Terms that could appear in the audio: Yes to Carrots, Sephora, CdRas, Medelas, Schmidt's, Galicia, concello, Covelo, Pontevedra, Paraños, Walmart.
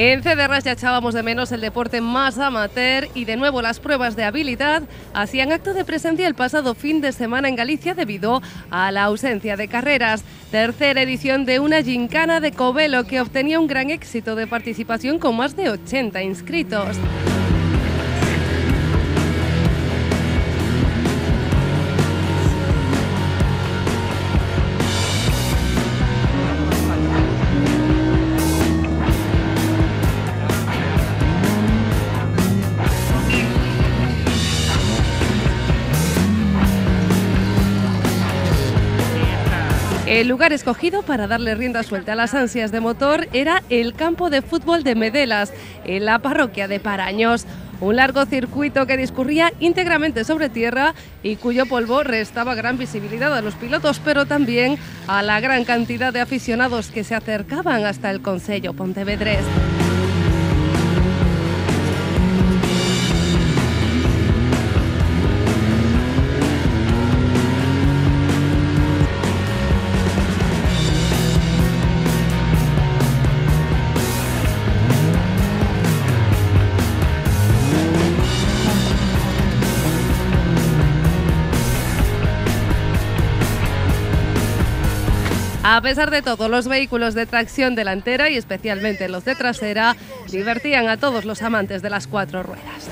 En CdRas ya echábamos de menos el deporte más amateur y de nuevo las pruebas de habilidad hacían acto de presencia el pasado fin de semana en Galicia debido a la ausencia de carreras. Tercera edición de una gincana de Covelo que obtenía un gran éxito de participación con más de 80 inscritos. El lugar escogido para darle rienda suelta a las ansias de motor era el campo de fútbol de Medelas, en la parroquia de Paraños. Un largo circuito que discurría íntegramente sobre tierra y cuyo polvo restaba gran visibilidad a los pilotos, pero también a la gran cantidad de aficionados que se acercaban hasta el concello pontevedrés. A pesar de todo, los vehículos de tracción delantera y especialmente los de trasera divertían a todos los amantes de las cuatro ruedas.